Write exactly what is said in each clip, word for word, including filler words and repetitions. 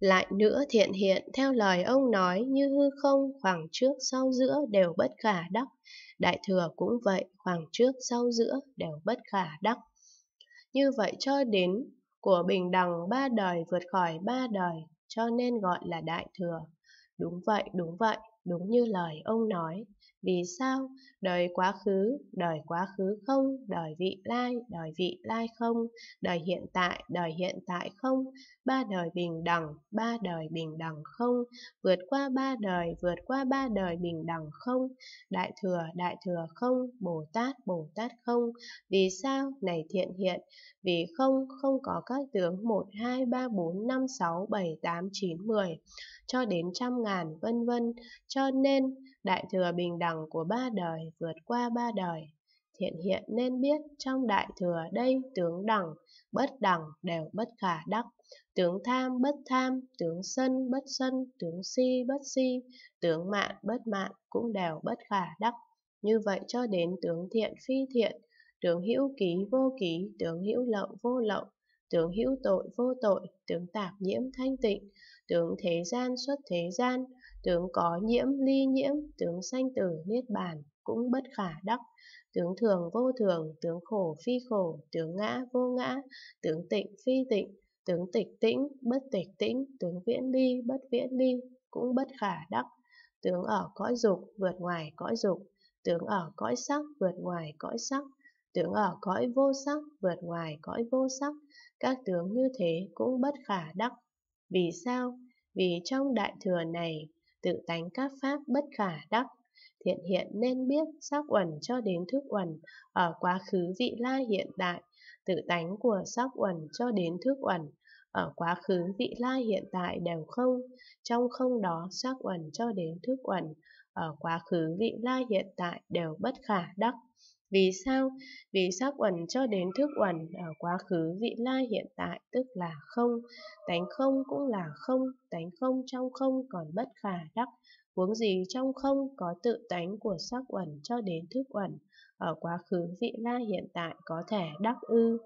Lại nữa thiện hiện theo lời ông nói như hư không, khoảng trước sau giữa đều bất khả đắc. Đại thừa cũng vậy, khoảng trước sau giữa đều bất khả đắc. Như vậy cho đến của bình đẳng ba đời vượt khỏi ba đời, cho nên gọi là đại thừa. Đúng vậy, đúng vậy, đúng như lời ông nói. Vì sao? Đời quá khứ, đời quá khứ không, đời vị lai, đời vị lai không, đời hiện tại, đời hiện tại không, ba đời bình đẳng, ba đời bình đẳng không, vượt qua ba đời, vượt qua ba đời bình đẳng không, đại thừa, đại thừa không, Bồ Tát, Bồ Tát không. Vì sao? Này thiện hiện, vì không, không có các tướng một, hai, ba, bốn, năm, sáu, bảy, tám, chín, mười, cho đến trăm ngàn, vân vân, cho nên đại thừa bình đẳng của ba đời vượt qua ba đời. Thiện hiện nên biết trong đại thừa đây tướng đẳng, bất đẳng đều bất khả đắc, tướng tham bất tham, tướng sân bất sân, tướng si bất si, tướng mạn bất mạn cũng đều bất khả đắc. Như vậy cho đến tướng thiện phi thiện, tướng hữu ký vô ký, tướng hữu lậu vô lậu, tướng hữu tội vô tội, tướng tạp nhiễm thanh tịnh, tướng thế gian xuất thế gian, tướng có nhiễm ly nhiễm, tướng sanh tử niết bàn cũng bất khả đắc, tướng thường vô thường, tướng khổ phi khổ, tướng ngã vô ngã, tướng tịnh phi tịnh, tướng tịch tĩnh bất tịch tĩnh, tướng viễn ly bất viễn ly cũng bất khả đắc, tướng ở cõi dục vượt ngoài cõi dục, tướng ở cõi sắc vượt ngoài cõi sắc, tướng ở cõi vô sắc vượt ngoài cõi vô sắc, các tướng như thế cũng bất khả đắc. Vì sao? Vì trong đại thừa này tự tánh các pháp bất khả đắc. Thiện hiện nên biết sắc uẩn cho đến thức uẩn ở quá khứ vị lai hiện tại, tự tánh của sắc uẩn cho đến thức uẩn ở quá khứ vị lai hiện tại đều không, trong không đó sắc uẩn cho đến thức uẩn ở quá khứ vị lai hiện tại đều bất khả đắc. Vì sao? Vì sắc uẩn cho đến thức uẩn ở quá khứ vị lai hiện tại tức là không, tánh không cũng là không, tánh không trong không còn bất khả đắc, huống gì trong không có tự tánh của sắc uẩn cho đến thức uẩn ở quá khứ vị lai hiện tại có thể đắc ư?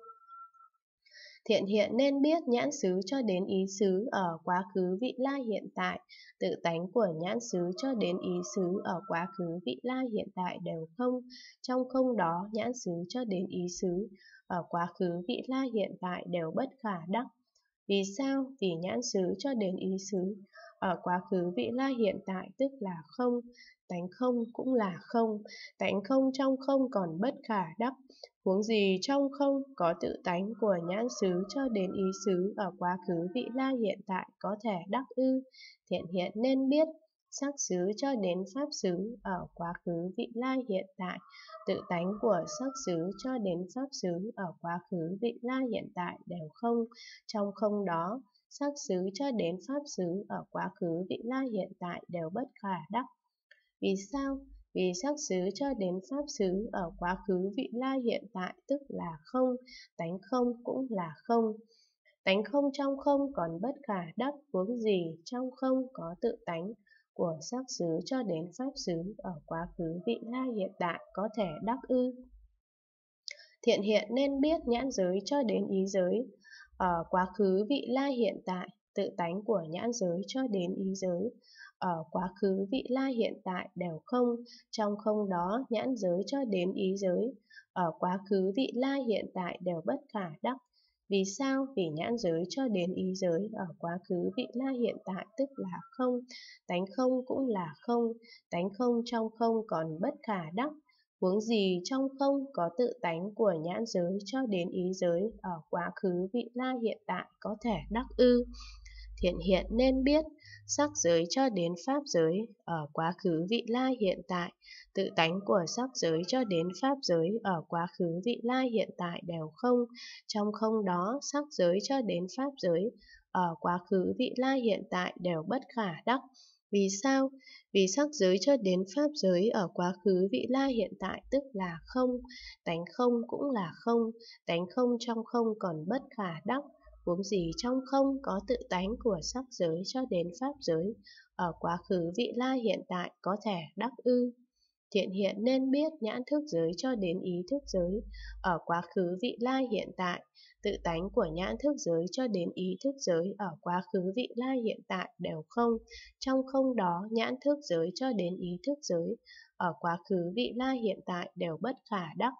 Thiện hiện nên biết nhãn xứ cho đến ý xứ ở quá khứ vị lai hiện tại, tự tánh của nhãn xứ cho đến ý xứ ở quá khứ vị lai hiện tại đều không, trong không đó nhãn xứ cho đến ý xứ ở quá khứ vị lai hiện tại đều bất khả đắc. Vì sao? Vì nhãn xứ cho đến ý xứ ở quá khứ vị lai hiện tại tức là không, tánh không cũng là không, tánh không trong không còn bất khả đắc, huống gì trong không có tự tánh của nhãn xứ cho đến ý xứ ở quá khứ vị lai hiện tại có thể đắc ư? Thiện hiện nên biết sắc xứ cho đến pháp xứ ở quá khứ vị lai hiện tại, tự tánh của sắc xứ cho đến pháp xứ ở quá khứ vị lai hiện tại đều không, trong không đó sắc xứ cho đến pháp xứ ở quá khứ vị lai hiện tại đều bất khả đắc. Vì sao? Vì sắc xứ cho đến pháp xứ ở quá khứ vị lai hiện tại tức là không, tánh không cũng là không. Tánh không trong không còn bất khả đắc, huống gì trong không có tự tánh của sắc xứ cho đến pháp xứ ở quá khứ vị lai hiện tại có thể đắc ư? Thiện hiện nên biết nhãn giới cho đến ý giới ở quá khứ vị lai hiện tại, tự tánh của nhãn giới cho đến ý giới ở quá khứ vị lai hiện tại đều không, trong không đó nhãn giới cho đến ý giới ở quá khứ vị lai hiện tại đều bất khả đắc. Vì sao? Vì nhãn giới cho đến ý giới ở quá khứ vị lai hiện tại tức là không, tánh không cũng là không, tánh không trong không còn bất khả đắc, huống gì trong không có tự tánh của nhãn giới cho đến ý giới ở quá khứ vị lai hiện tại có thể đắc ư? Thiện hiện nên biết sắc giới cho đến pháp giới ở quá khứ vị lai hiện tại, tự tánh của sắc giới cho đến pháp giới ở quá khứ vị lai hiện tại đều không, trong không đó sắc giới cho đến pháp giới ở quá khứ vị lai hiện tại đều bất khả đắc. Vì sao? Vì sắc giới cho đến pháp giới ở quá khứ vị lai hiện tại tức là không, tánh không cũng là không, tánh không trong không còn bất khả đắc, huống gì trong không có tự tánh của sắc giới cho đến pháp giới ở quá khứ vị lai hiện tại có thể đắc ư? Thiện hiện nên biết nhãn thức giới cho đến ý thức giới, ở quá khứ vị lai hiện tại. Tự tánh của nhãn thức giới cho đến ý thức giới ở quá khứ vị lai hiện tại đều không. Trong không đó, nhãn thức giới cho đến ý thức giới ở quá khứ vị lai hiện tại đều bất khả đắc.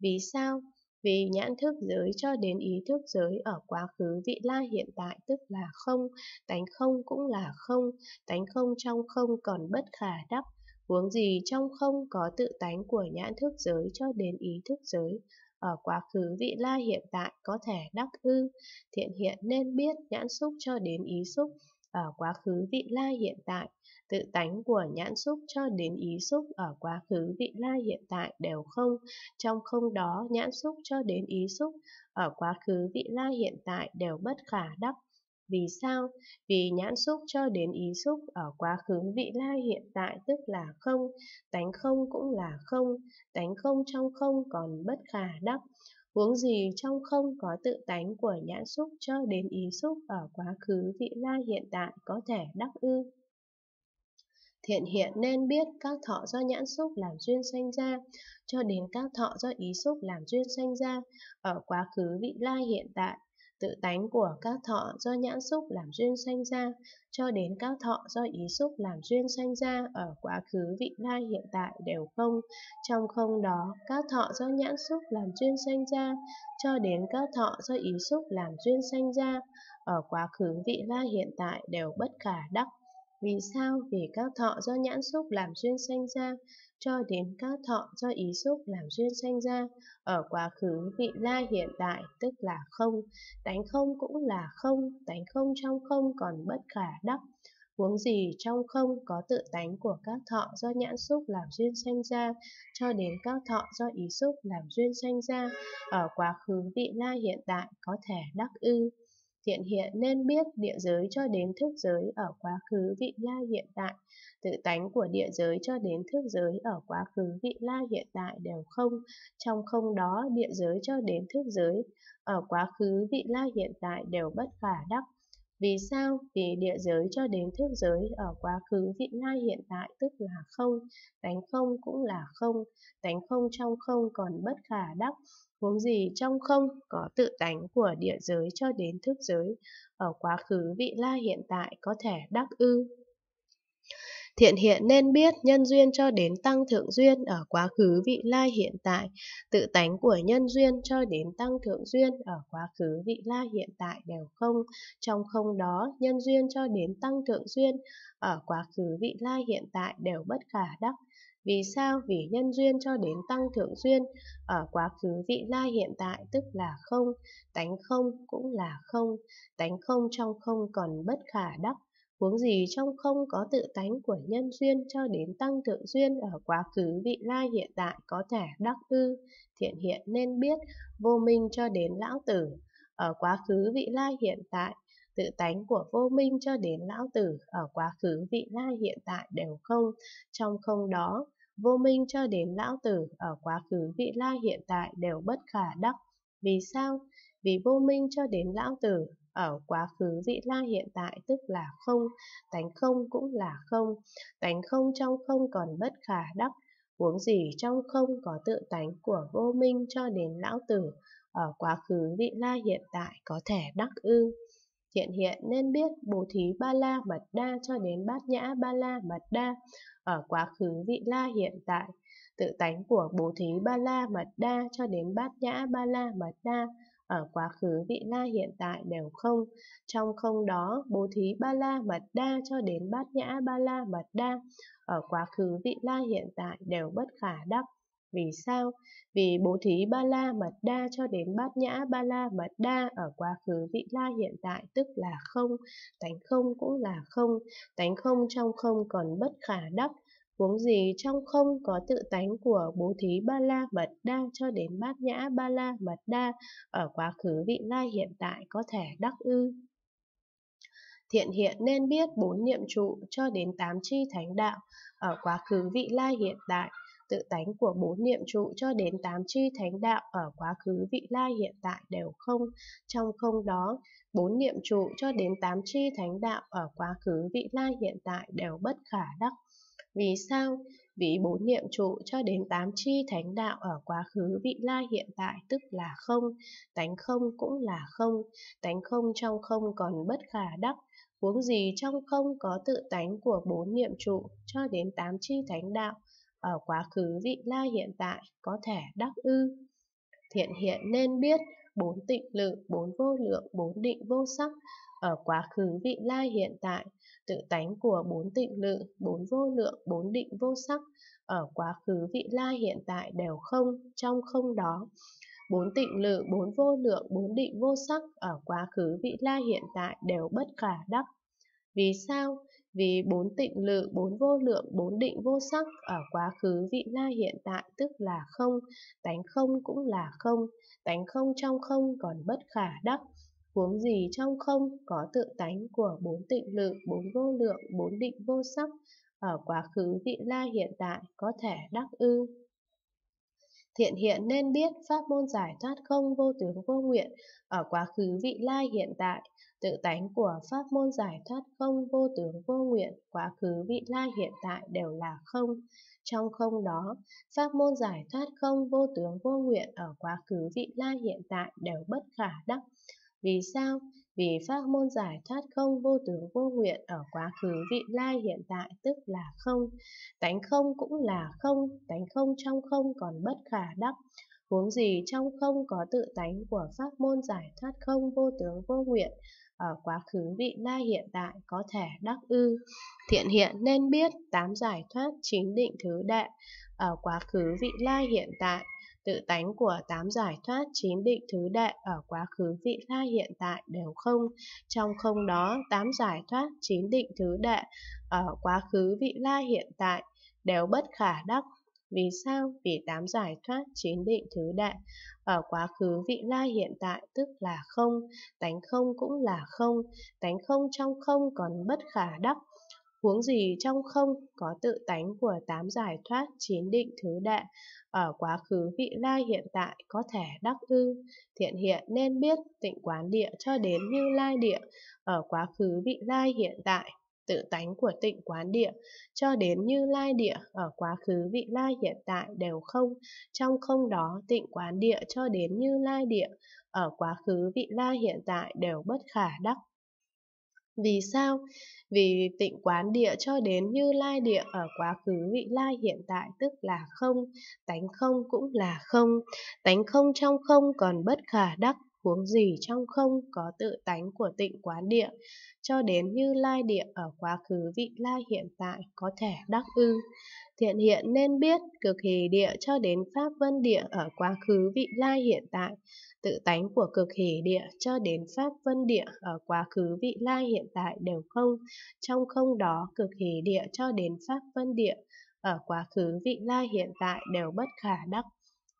Vì sao? Vì nhãn thức giới cho đến ý thức giới ở quá khứ vị lai hiện tại tức là không, tánh không cũng là không, tánh không trong không còn bất khả đắc. Huống gì trong không có tự tánh của nhãn thức giới cho đến ý thức giới, ở quá khứ vị lai hiện tại có thể đắc ư? Thiện hiện nên biết nhãn xúc cho đến ý xúc, ở quá khứ vị lai hiện tại, tự tánh của nhãn xúc cho đến ý xúc ở quá khứ vị lai hiện tại đều không, trong không đó nhãn xúc cho đến ý xúc, ở quá khứ vị lai hiện tại đều bất khả đắc. Vì sao? Vì nhãn xúc cho đến ý xúc ở quá khứ vị lai hiện tại tức là không, tánh không cũng là không, tánh không trong không còn bất khả đắc. Huống gì trong không có tự tánh của nhãn xúc cho đến ý xúc ở quá khứ vị lai hiện tại có thể đắc ư? Thiện hiện nên biết các thọ do nhãn xúc làm duyên sanh ra, cho đến các thọ do ý xúc làm duyên sanh ra, ở quá khứ vị lai hiện tại. Tự tánh của các thọ do nhãn xúc làm duyên sanh ra, cho đến các thọ do ý xúc làm duyên sanh ra ở quá khứ vị lai hiện tại đều không. Trong không đó, các thọ do nhãn xúc làm duyên sanh ra, cho đến các thọ do ý xúc làm duyên sanh ra ở quá khứ vị lai hiện tại đều bất khả đắc. Vì sao? Vì các thọ do nhãn xúc làm duyên sanh ra, cho đến các thọ do ý xúc làm duyên sanh ra, ở quá khứ vị lai hiện tại tức là không, tánh không cũng là không, tánh không trong không còn bất khả đắc. Huống gì trong không có tự tánh của các thọ do nhãn xúc làm duyên sanh ra, cho đến các thọ do ý xúc làm duyên sanh ra, ở quá khứ vị lai hiện tại có thể đắc ư? Thiện hiện nên biết địa giới cho đến thức giới ở quá khứ vị lai hiện tại, tự tánh của địa giới cho đến thức giới ở quá khứ vị lai hiện tại đều không, trong không đó địa giới cho đến thức giới ở quá khứ vị lai hiện tại đều bất khả đắc. Vì sao? Vì địa giới cho đến thức giới ở quá khứ vị lai hiện tại tức là không, tánh không cũng là không, tánh không trong không còn bất khả đắc. Huống gì trong không có tự tánh của địa giới cho đến thức giới, ở quá khứ vị lai hiện tại có thể đắc ư? Thiện hiện nên biết nhân duyên cho đến tăng thượng duyên ở quá khứ vị lai hiện tại, tự tánh của nhân duyên cho đến tăng thượng duyên ở quá khứ vị lai hiện tại đều không, trong không đó nhân duyên cho đến tăng thượng duyên ở quá khứ vị lai hiện tại đều bất khả đắc. Vì sao? Vì nhân duyên cho đến tăng thượng duyên ở quá khứ vị lai hiện tại tức là không, tánh không cũng là không, tánh không trong không còn bất khả đắc. Huống gì trong không có tự tánh của nhân duyên cho đến tăng thượng duyên ở quá khứ vị lai hiện tại có thể đắc ư? Thiện hiện nên biết vô minh cho đến lão tử ở quá khứ vị lai hiện tại, tự tánh của vô minh cho đến lão tử ở quá khứ vị lai hiện tại đều không, trong không đó vô minh cho đến lão tử ở quá khứ vị lai hiện tại đều bất khả đắc. Vì sao? Vì vô minh cho đến lão tử ở quá khứ vị lai hiện tại tức là không, tánh không cũng là không, tánh không trong không còn bất khả đắc. Huống gì trong không có tự tánh của vô minh cho đến lão tử ở quá khứ vị lai hiện tại có thể đắc ư? Thiện hiện nên biết bố thí ba la mật đa cho đến bát nhã ba la mật đa ở quá khứ vị lai hiện tại, tự tánh của bố thí ba la mật đa cho đến bát nhã ba la mật đa ở quá khứ vị lai hiện tại đều không, trong không đó bố thí ba la mật đa cho đến bát nhã ba la mật đa ở quá khứ vị lai hiện tại đều bất khả đắc. Vì sao? Vì bố thí ba la mật đa cho đến bát nhã ba la mật đa ở quá khứ vị lai hiện tại tức là không, tánh không cũng là không, tánh không trong không còn bất khả đắc. Huống gì trong không có tự tánh của bố thí ba la mật đa cho đến bát nhã ba la mật đa ở quá khứ vị lai hiện tại có thể đắc ư? Thiện hiện nên biết bốn niệm trụ cho đến tám chi thánh đạo ở quá khứ vị lai hiện tại, tự tánh của bốn niệm trụ cho đến tám chi thánh đạo ở quá khứ vị lai hiện tại đều không, trong không đó bốn niệm trụ cho đến tám chi thánh đạo ở quá khứ vị lai hiện tại đều bất khả đắc. Vì sao? Vì bốn niệm trụ cho đến tám chi thánh đạo ở quá khứ vị lai hiện tại tức là không, tánh không cũng là không, tánh không trong không còn bất khả đắc, huống gì trong không có tự tánh của bốn niệm trụ cho đến tám chi thánh đạo ở quá khứ vị lai hiện tại có thể đắc ư. Thiện hiện nên biết, bốn tịnh lự, bốn vô lượng, bốn định vô sắc, ở quá khứ vị lai hiện tại, tự tánh của bốn tịnh lự, bốn vô lượng, bốn định vô sắc, ở quá khứ vị lai hiện tại đều không, trong không đó. Bốn tịnh lự, bốn vô lượng, bốn định vô sắc, ở quá khứ vị lai hiện tại đều bất khả đắc. Vì sao? Vì bốn tịnh lự, bốn vô lượng, bốn định vô sắc, ở quá khứ vị lai hiện tại tức là không, tánh không cũng là không, tánh không trong không còn bất khả đắc. Huống gì trong không có tự tánh của bốn tịnh lự, bốn vô lượng, bốn định vô sắc, ở quá khứ vị lai hiện tại có thể đắc ư. Thiện hiện nên biết pháp môn giải thoát không vô tướng vô nguyện, ở quá khứ vị lai hiện tại, tự tánh của pháp môn giải thoát không vô tướng vô nguyện, quá khứ vị lai hiện tại đều là không. Trong không đó, pháp môn giải thoát không vô tướng vô nguyện ở quá khứ vị lai hiện tại đều bất khả đắc. Vì sao? Vì pháp môn giải thoát không vô tướng vô nguyện ở quá khứ vị lai hiện tại tức là không. Tánh không cũng là không, tánh không trong không còn bất khả đắc. Huống gì trong không có tự tánh của pháp môn giải thoát không vô tướng vô nguyện ở quá khứ vị lai hiện tại có thể đắc ư. Thiện hiện nên biết tám giải thoát chính định thứ đệ ở quá khứ vị lai hiện tại, tự tánh của tám giải thoát chín định thứ đệ ở quá khứ vị lai hiện tại đều không, trong không đó tám giải thoát chín định thứ đệ ở quá khứ vị lai hiện tại đều bất khả đắc. Vì sao? Vì tám giải thoát chín định thứ đệ ở quá khứ vị lai hiện tại tức là không, tánh không cũng là không, tánh không trong không còn bất khả đắc. Huống gì trong không có tự tánh của tám giải thoát chín định thứ đệ ở quá khứ vị lai hiện tại có thể đắc ư. Thiện hiện nên biết tịnh quán địa cho đến Như Lai địa ở quá khứ vị lai hiện tại, tự tánh của tịnh quán địa cho đến Như Lai địa ở quá khứ vị lai hiện tại đều không, trong không đó tịnh quán địa cho đến Như Lai địa ở quá khứ vị lai hiện tại đều bất khả đắc. Vì sao? Vì tịnh quán địa cho đến Như Lai địa ở quá khứ vị lai hiện tại tức là không, tánh không cũng là không, tánh không trong không còn bất khả đắc, huống gì trong không có tự tánh của tịnh quán địa cho đến Như Lai địa ở quá khứ vị lai hiện tại có thể đắc ư. Thiện hiện nên biết Cực Hỷ địa cho đến Pháp Vân địa ở quá khứ vị lai hiện tại, tự tánh của Cực Hỷ địa cho đến Pháp Vân địa ở quá khứ vị lai hiện tại đều không, trong không đó Cực Hỷ địa cho đến Pháp Vân địa ở quá khứ vị lai hiện tại đều bất khả đắc.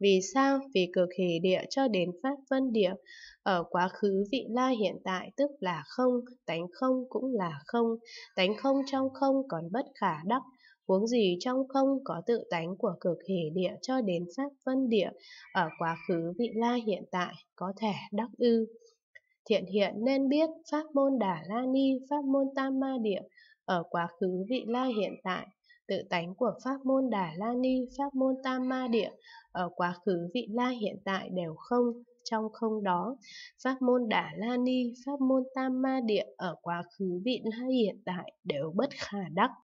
Vì sao? Vì Cực Hỷ địa cho đến Pháp Vân địa ở quá khứ vị lai hiện tại tức là không, tánh không cũng là không, tánh không trong không còn bất khả đắc. Huống gì trong không có tự tánh của Cực Hỷ địa cho đến Pháp Vân địa ở quá khứ vị lai hiện tại có thể đắc ư. Thiện hiện nên biết pháp môn Đà La Ni, pháp môn Tam Ma địa ở quá khứ vị lai hiện tại, tự tánh của pháp môn Đà La Ni, pháp môn Tam Ma địa ở quá khứ vị lai hiện tại đều không, trong không đó pháp môn Đà La Ni, pháp môn Tam Ma địa ở quá khứ vị lai hiện tại đều bất khả đắc.